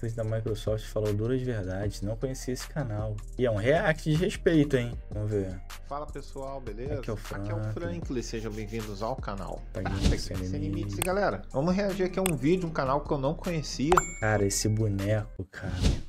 Hopkins da Microsoft falou duras verdades, não conhecia esse canal. E é um react de respeito, hein? Vamos ver. Fala pessoal, beleza? Aqui é o Franklin. Aqui é o Franklin, sejam bem-vindos ao canal Sem Limites, galera. Vamos reagir aqui a um vídeo, um canal que eu não conhecia. Cara, esse boneco, cara.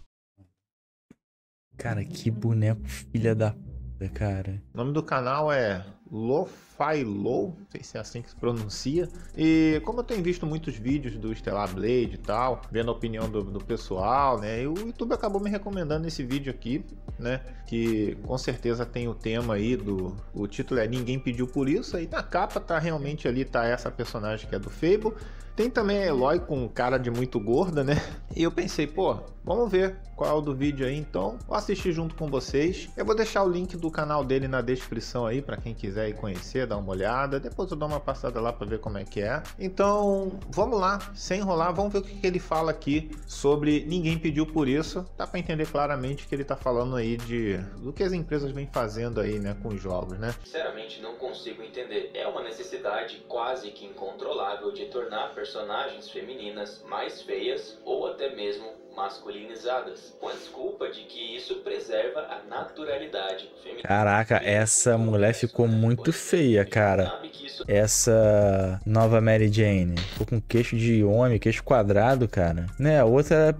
Cara, que boneco filha da puta, cara. O nome do canal é Lo-Fi Low, não sei se é assim que se pronuncia. E como eu tenho visto muitos vídeos do Stellar Blade e tal, vendo a opinião do pessoal, né? E o YouTube acabou me recomendando esse vídeo aqui, né? Que com certeza tem o tema aí do... O título é Ninguém Pediu Por Isso. Aí na capa tá realmente ali, tá essa personagem que é do Fable. Tem também a Eloy com cara de muito gorda, né? E eu pensei, pô, vamos ver qual é o do vídeo aí, então. Vou assistir junto com vocês. Eu vou deixar o link do canal dele na descrição aí, pra quem quiser ir conhecer, dar uma olhada. Depois eu dou uma passada lá pra ver como é que é. Então, vamos lá, sem enrolar, vamos ver o que ele fala aqui sobre Ninguém Pediu Por Isso. Dá pra entender claramente que ele tá falando aí do que as empresas vêm fazendo aí, né, com os jogos, né? Sinceramente, não consigo entender. É uma necessidade quase que incontrolável de tornar personagens femininas mais feias ou até mesmo masculinizadas, com a desculpa de que isso preserva a naturalidade feminina. Caraca, essa mulher ficou muito feia, cara. Essa nova Mary Jane ficou com queixo de homem, queixo quadrado, cara. Né, a outra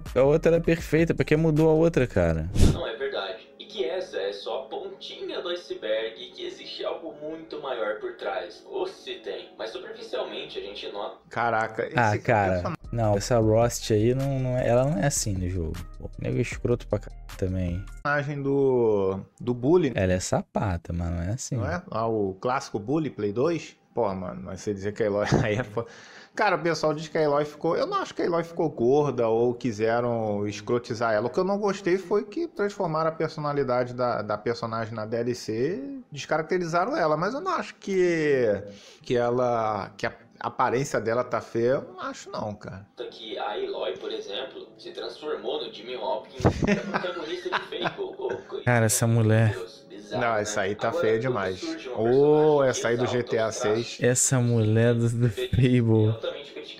era perfeita, porque mudou a outra, cara. Não é verdade. E que essa é só a pontinha do iceberg, que existe algo muito maior por trás. Ou se tem. Mas superficialmente a gente nota. Caraca, esse cara. Não, essa Rust aí, ela não é assim no jogo. O nego é escroto pra caralho também. A personagem do Bully. Ela é sapata, mas não é assim. Não é? Ah, o clássico Bully, Play 2. Pô, mano, mas você dizer que a Eloy aí é... Cara, o pessoal diz que a Eloy ficou... Eu não acho que a Eloy ficou gorda ou quiseram escrotizar ela. O que eu não gostei foi que transformaram a personalidade da personagem na DLC, descaracterizaram ela. Mas eu não acho que ela... A aparência dela tá feia, eu não acho não, cara. Que a Eloy, por exemplo, se transformou no Jimmy Hopkins, é protagonista de Fable. Cara, essa mulher... Não, essa aí tá feia demais. Ou essa aí do GTA 6. Essa mulher do Fable.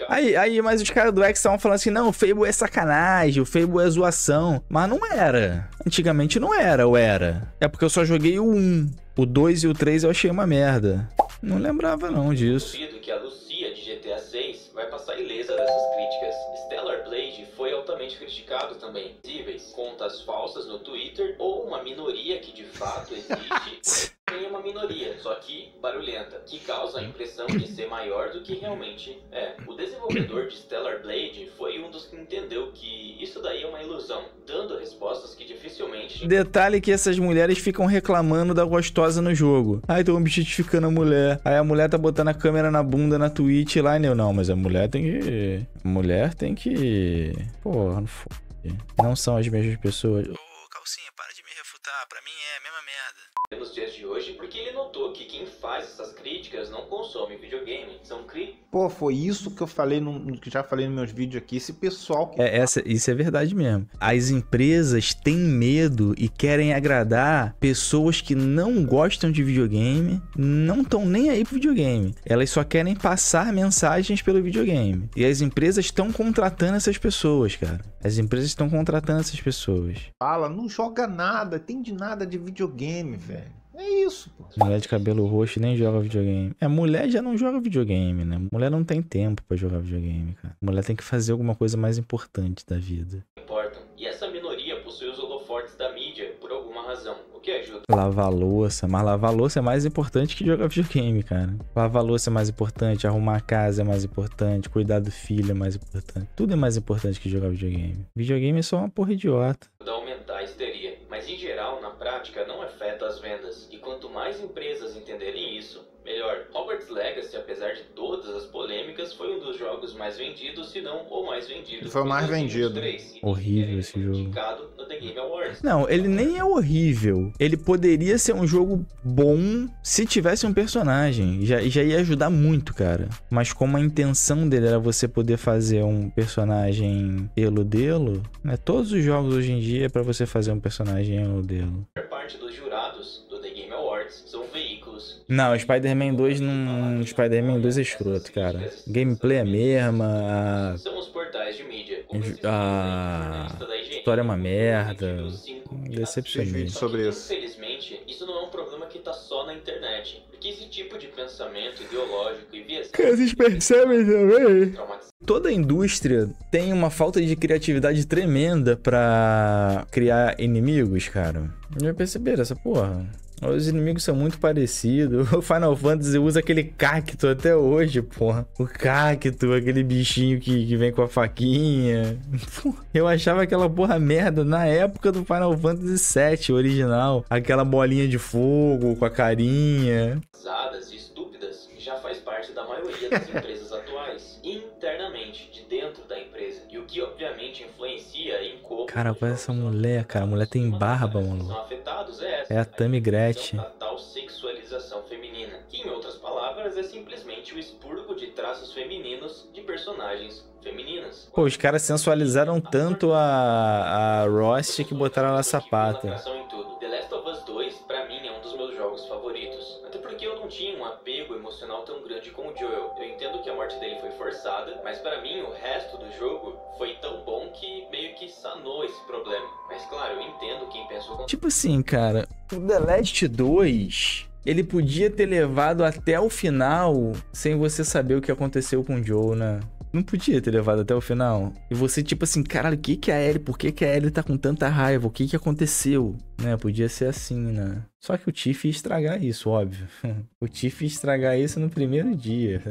Aí, mas os caras do X estavam falando assim, não, o Fable é sacanagem, o Fable é zoação. Mas não era. Antigamente não era, ou era? É porque eu só joguei o 1. O 2 e o 3 eu achei uma merda. Não lembrava não disso. GTA 6 vai passar ilesa dessas críticas. Stellar Blade foi altamente criticado também. Contas falsas no Twitter ou uma minoria que de fato existe. Tem uma minoria, só que barulhenta, que causa a impressão de ser maior do que realmente é. O desenvolvedor de Stellar Blade foi um dos que entendeu que isso daí é uma ilusão, dando respostas que dificilmente... Detalhe que essas mulheres ficam reclamando da gostosa no jogo. Ai, tô objetificando a mulher. Aí a mulher tá botando a câmera na bunda na Twitch lá e eu, não, mas a mulher tem que... A mulher tem que... Porra, não foda. Não são as mesmas pessoas. Ô, calcinha, para de me refutar, pra mim é a mesma merda. Nos dias de hoje, porque ele notou que quem faz essas críticas não consome videogame, são críticas. Pô, foi isso que eu falei, que já falei nos meus vídeos aqui, esse pessoal... Que... Isso é verdade mesmo. As empresas têm medo e querem agradar pessoas que não gostam de videogame, não estão nem aí pro videogame. Elas só querem passar mensagens pelo videogame. E as empresas estão contratando essas pessoas, cara. As empresas estão contratando essas pessoas. Fala, não joga nada, entende nada de videogame, velho. É isso, pô. Mulher de cabelo roxo nem joga videogame. É, mulher já não joga videogame, né? Mulher não tem tempo pra jogar videogame, cara. Mulher tem que fazer alguma coisa mais importante da vida. Não importa. E essa minoria possui os holofotes da mídia por alguma razão. O que ajuda? Lavar louça. Mas lavar louça é mais importante que jogar videogame, cara. Lavar louça é mais importante, arrumar a casa é mais importante, cuidar do filho é mais importante. Tudo é mais importante que jogar videogame. Videogame é só uma porra idiota. Aumentar a histeria. Mas em geral, na prática, não afeta as vendas. E quanto mais empresas entenderem isso, melhor. Hogwarts Legacy, apesar de todas as polêmicas, foi um dos jogos mais vendidos, se não o mais vendido. Foi o mais vendido. Horrível esse jogo. No The Game Awards. Não, ele nem é horrível. Ele poderia ser um jogo bom se tivesse um personagem. Já ia ajudar muito, cara. Mas como a intenção dele era você poder fazer um personagem eludelo, né? Todos os jogos hoje em dia é pra você fazer um personagem eludelo. Parte dos jurados do The Game Awards são veículos... Não, Spider-Man 2 não... Spider-Man 2 é escroto, cara. Gameplay é a mesma... São os portais de mídia. história é uma merda. Decepcionante sobre isso. Infelizmente, isso não é um problema que tá só na internet. Porque esse tipo de pensamento ideológico e viés... Que vocês percebem também. Toda a indústria tem uma falta de criatividade tremenda pra criar inimigos, cara. Já perceberam essa porra? Os inimigos são muito parecidos. O Final Fantasy usa aquele cacto até hoje, porra. O cacto, aquele bichinho que vem com a faquinha. Porra, eu achava aquela porra merda na época do Final Fantasy VII original. Aquela bolinha de fogo com a carinha. Pesadas e estúpidas já faz parte da maioria das empresas atuais. Internamente, de dentro da empresa. E o que obviamente influencia em como... Cara, olha essa mulher, cara. A mulher tem barba, mano. É a Tammy Gretchen. A tal sexualização feminina, que em outras palavras é simplesmente o expurgo de traços femininos de personagens femininas. Pô, os caras sensualizaram tanto a Rust que botaram ela sapata. The Last of Us 2, pra mim, é um dos meus jogos favoritos. Até porque eu não tinha um apego emocional tão grande com o Joel. Eu entendo que a morte dele foi forçada, mas pra mim o resto do jogo foi tão bom que meio que sanou esse problema. Mas claro, eu entendo quem pensou... Tipo assim, cara, o The Last 2, ele podia ter levado até o final sem você saber o que aconteceu com o Joel, né? Não podia ter levado até o final. E você, tipo assim, caralho, o que que é a Ellie? Por que que a Ellie tá com tanta raiva? O que que aconteceu? Né, podia ser assim, né? Só que o Tiff ia estragar isso, óbvio. O Tiff ia estragar isso no primeiro dia.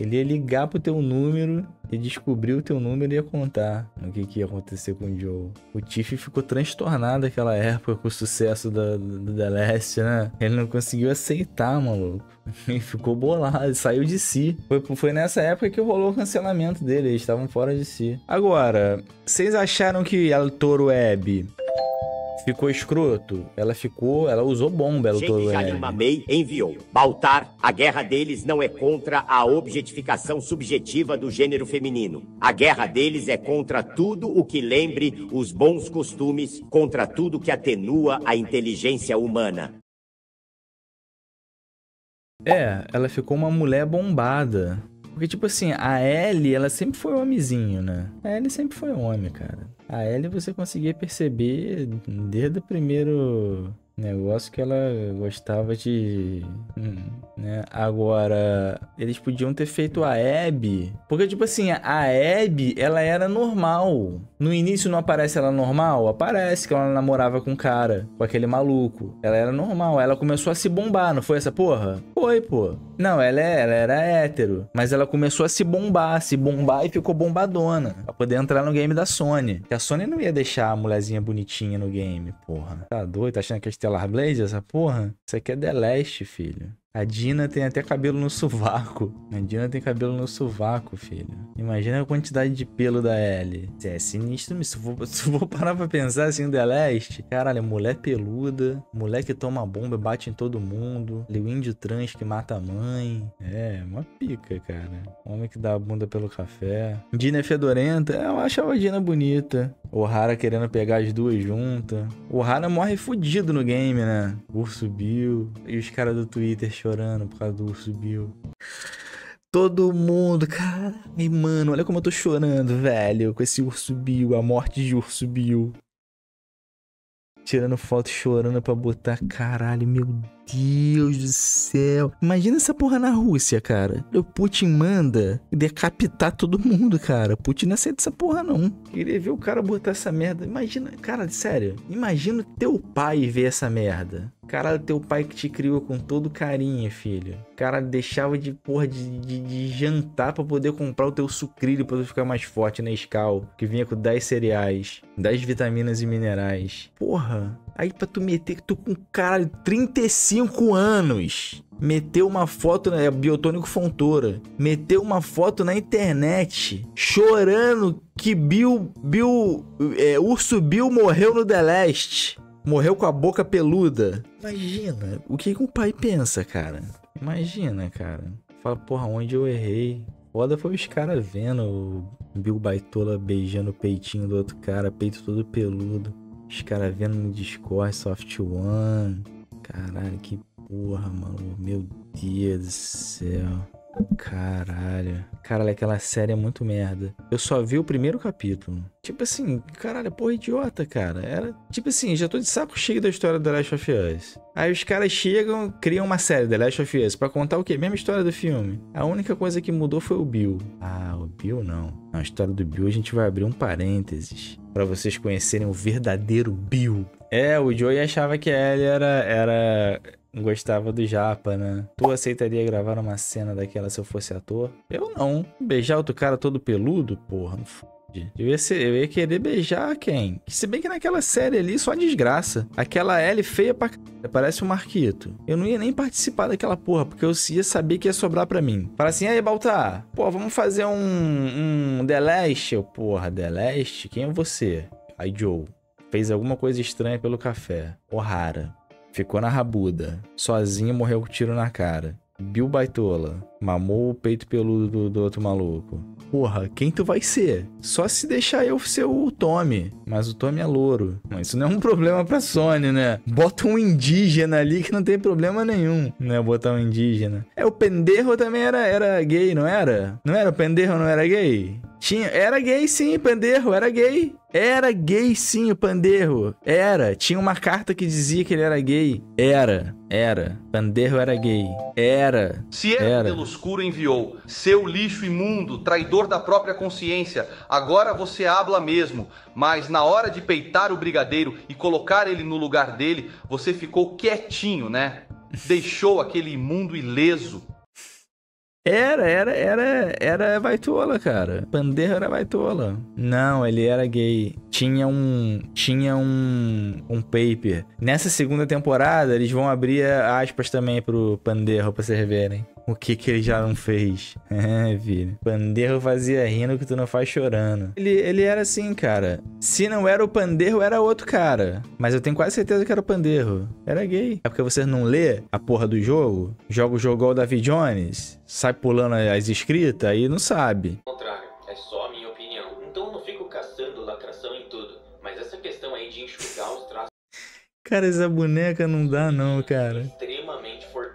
Ele ia ligar pro teu número e descobrir o teu número e ia contar o que que ia acontecer com o Joe. O Tiff ficou transtornado naquela época com o sucesso do The Last, né? Ele não conseguiu aceitar, maluco. Ele ficou bolado, saiu de si. Foi nessa época que rolou o cancelamento dele, eles estavam fora de si. Agora, vocês acharam que a Toro Web ficou escroto? Ela usou bomba, ela usou... Mamei enviou. Baltar, a guerra deles não é contra a objetificação subjetiva do gênero feminino. A guerra deles é contra tudo o que lembre os bons costumes, contra tudo que atenua a inteligência humana. É, ela ficou uma mulher bombada. Porque, tipo assim, a Ellie, ela sempre foi homenzinho, né? A Ellie sempre foi homem, cara. A Ellie você conseguia perceber desde o primeiro negócio que ela gostava de... né? Agora, eles podiam ter feito a Abby. Porque, tipo assim, a Abby, ela era normal. No início não aparece ela normal? Aparece que ela namorava com um cara, com aquele maluco. Ela era normal, ela começou a se bombar, não foi essa porra? Foi, pô. Não, ela era hétero, mas ela começou a se bombar e ficou bombadona. Pra poder entrar no game da Sony. Porque a Sony não ia deixar a mulherzinha bonitinha no game, porra. Tá doido? Tá achando que é Stellar Blade essa porra? Isso aqui é The Last, filho. A Dina tem até cabelo no sovaco. A Dina tem cabelo no sovaco, filho. Imagina a quantidade de pelo da Ellie. É sinistro, se eu vou parar pra pensar assim, The Last. Caralho, mulher peluda, mulher que toma bomba e bate em todo mundo. O índio trans que mata a mãe. É, uma pica, cara. Homem que dá a bunda pelo café. Dina é fedorenta. Eu achava a Dina bonita. O Hara querendo pegar as duas juntas. O Hara morre fudido no game, né? O urso Bill. E os caras do Twitter chorando por causa do urso Bill. Todo mundo, cara. Ai, mano, olha como eu tô chorando, velho. Com esse urso Bill, a morte de urso Bill. Tirando foto, chorando pra botar. Caralho, meu Deus do céu. Imagina essa porra na Rússia, cara. O Putin manda decapitar todo mundo, cara. Putin não aceita essa porra, não. Queria ver o cara botar essa merda. Imagina, cara, sério. Imagina teu pai ver essa merda. Caralho, teu pai que te criou com todo carinho, filho. Cara, deixava de porra de jantar pra poder comprar o teu sucrilho pra tu ficar mais forte na Nescau, que vinha com 10 cereais, 10 vitaminas e minerais. Porra, aí pra tu meter que tu com, caralho, 35 anos... Meteu uma foto, é Biotônico Fontoura. Meteu uma foto na internet chorando que Urso Bill morreu no The Last. Morreu com a boca peluda. Imagina, o que o pai pensa, cara? Imagina, cara. Fala, porra, onde eu errei? Foda foi os caras vendo o Bill Baitola beijando o peitinho do outro cara, peito todo peludo. Os caras vendo no Discord, Soft One. Caralho, que porra, mano. Meu Deus do céu. Caralho. Caralho, aquela série é muito merda. Eu só vi o primeiro capítulo. Tipo assim, caralho, porra idiota, cara. Era, tipo assim, já tô de saco cheio da história do The Last of Us. Aí os caras chegam, criam uma série The Last of Us pra contar o quê? Mesma história do filme. A única coisa que mudou foi o Bill. Ah, o Bill não. A história do Bill a gente vai abrir um parênteses pra vocês conhecerem o verdadeiro Bill. É, o Joe achava que a Ellie era... Gostava do japa, né? Tu aceitaria gravar uma cena daquela se eu fosse ator? Eu não. Beijar outro cara todo peludo? Porra, não fode. Eu ia querer beijar quem? Se bem que naquela série ali só desgraça. Aquela Ellie feia pra c... Parece um Marquito. Eu não ia nem participar daquela porra, porque eu ia saber que ia sobrar pra mim. Fala assim, aí, Baltar, pô, vamos fazer um The Last. Eu, porra, The Last? Quem é você? Aí, Joe. Fez alguma coisa estranha pelo café. O'Hara. Ficou na rabuda. Sozinho morreu com tiro na cara. Bill Baitola. Mamou o peito peludo do outro maluco. Porra, quem tu vai ser? Só se deixar eu ser o Tommy. Mas o Tommy é louro. Mas isso não é um problema pra Sony, né? Bota um indígena ali que não tem problema nenhum, né? Botar um indígena. É, o Penderro também era gay, não era? Não era? O Penderro não era gay? Tinha, era gay sim, Penderro, era gay. Era gay sim, o Penderro. Era, tinha uma carta que dizia que ele era gay. Era. Penderro era gay. Era. Se era pelo escuro enviou, seu lixo imundo, traidor da própria consciência, agora você habla mesmo, mas na hora de peitar o brigadeiro e colocar ele no lugar dele, você ficou quietinho, né? Deixou aquele imundo ileso. Era baitola, cara. Pandeiro era baitola. Não, ele era gay. Tinha um paper. Nessa segunda temporada, eles vão abrir aspas também pro Pandeiro pra vocês verem. O que ele já não fez. É, filho. Pandeiro fazia rindo que tu não faz chorando. Ele era assim, cara. Se não era o Pandeiro, era outro cara. Mas eu tenho quase certeza que era o Pandeiro. Era gay. É porque você não lê a porra do jogo? Joga o jogo ao David Jones? Sai pulando as escritas e não sabe. Ao contrário, é só a minha opinião. Então eu não fico caçando lacração em tudo. Mas essa questão aí de enxugar os traços... Cara, essa boneca não dá não, cara. Extremamente forte.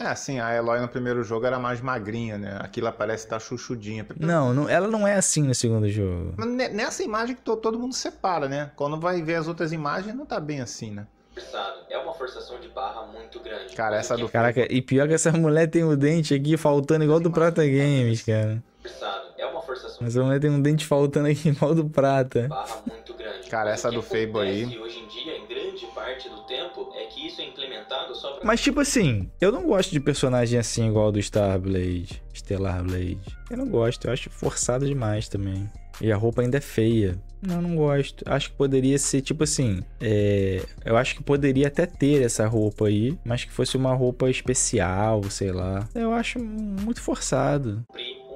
É, assim, a Eloy no primeiro jogo era mais magrinha, né? Aqui ela parece estar chuchudinha. Não, ela não é assim no segundo jogo. Nessa imagem que todo mundo separa, né? Quando vai ver as outras imagens, não tá bem assim, né? É uma forçação de barra muito grande. Cara, essa do... Caraca, e pior que essa mulher tem o dente aqui faltando igual do Prata Games, cara. É uma forçação... Essa mulher tem um dente faltando aqui igual do Prata. Barra muito grande. Cara, essa do Fable aí... Hoje em dia, em grande parte do tempo, é que isso é implementado só pra... Mas tipo assim, eu não gosto de personagem assim igual do Stellar Blade. Eu não gosto, eu acho forçado demais também. E a roupa ainda é feia. Não gosto. Acho que poderia ser, tipo assim... eu acho que poderia até ter essa roupa aí, mas que fosse uma roupa especial, sei lá. Eu acho muito forçado.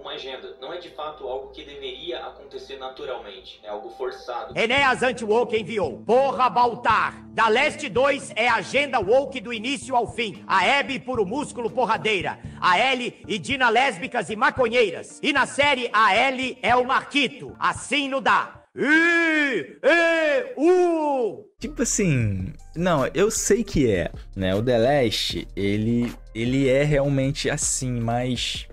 Uma agenda. Não é de fato algo que deveria acontecer naturalmente. É algo forçado. Enéas Anti-Woke enviou. Porra, Baltar! Da Leste 2 é a agenda woke do início ao fim. A Abby puro músculo porradeira. A Ellie e Dina lésbicas e maconheiras. E na série, a Ellie é o Marquito. Assim não dá. Tipo assim... Não, eu sei que é, né? O The Last, ele é realmente assim, mas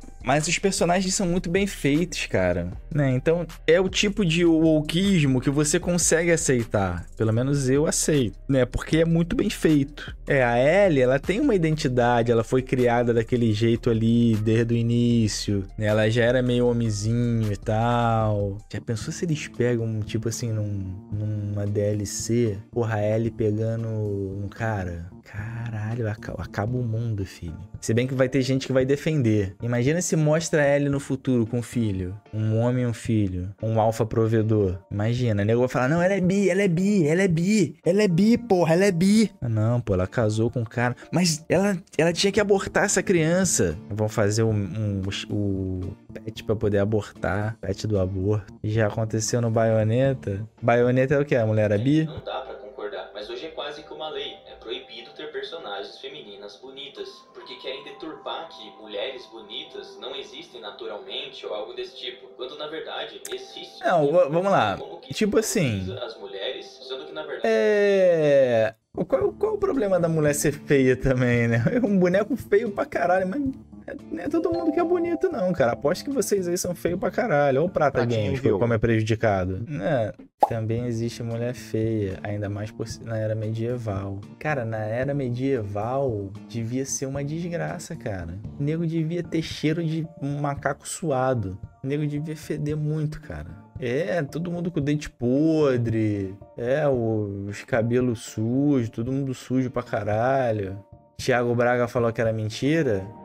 os personagens são muito bem feitos, cara, né? Então, é o tipo de wokeismo que você consegue aceitar. Pelo menos eu aceito, né? Porque é muito bem feito. É, a Ellie, ela tem uma identidade, ela foi criada daquele jeito ali, desde o início, né? Ela já era meio homenzinho e tal. Já pensou se eles pegam, tipo assim, numa DLC? Porra, a Ellie pegando um cara... Caralho, acaba o mundo, filho. Se bem que vai ter gente que vai defender. Imagina se mostra ele no futuro com um filho. Um homem e um filho. Um alfa provedor. Imagina, o nego vai falar, não, ela é bi, porra. Não, pô, ela casou com um cara. Mas ela tinha que abortar essa criança. Vão fazer o pet pra poder abortar. Pet do aborto. Já aconteceu no Bayonetta. Bayonetta é o que? A mulher é bi? Não dá pra concordar, mas hoje é quase que uma lei. Proibido ter personagens femininas bonitas, porque querem deturpar que mulheres bonitas não existem naturalmente ou algo desse tipo, quando na verdade existe. Não, vamos lá. Tipo assim, as mulheres, sendo que na verdade qual é o problema da mulher ser feia também, né? É um boneco feio pra caralho, mas Não é todo mundo que é bonito, não, cara. Aposto que vocês aí são feios pra caralho. Olha o Prata Games, como é prejudicado. É, também existe mulher feia, ainda mais por, na era medieval. Cara, na era medieval, devia ser uma desgraça, cara. O nego devia ter cheiro de um macaco suado. O nego devia feder muito, cara. É, todo mundo com o dente podre. É, os cabelos sujos, todo mundo sujo pra caralho. Tiago Braga falou que era mentira.